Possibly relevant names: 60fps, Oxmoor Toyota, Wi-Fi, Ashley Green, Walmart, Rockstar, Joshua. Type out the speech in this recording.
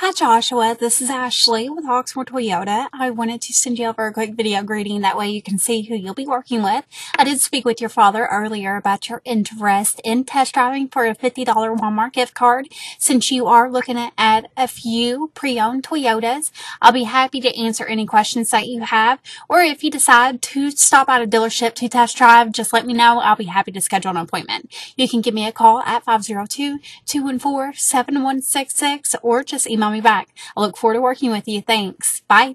Hi Joshua, this is Ashley with Oxmoor Toyota. I wanted to send you over a quick video greeting, that way you can see who you'll be working with. I did speak with your father earlier about your interest in test driving for a $50 Walmart gift card. Since you are looking at a few pre-owned Toyotas, I'll be happy to answer any questions that you have. Or if you decide to stop at a dealership to test drive, just let me know. I'll be happy to schedule an appointment. You can give me a call at 502-214-7166 or just email me back. I look forward to working with you. Thanks. Bye.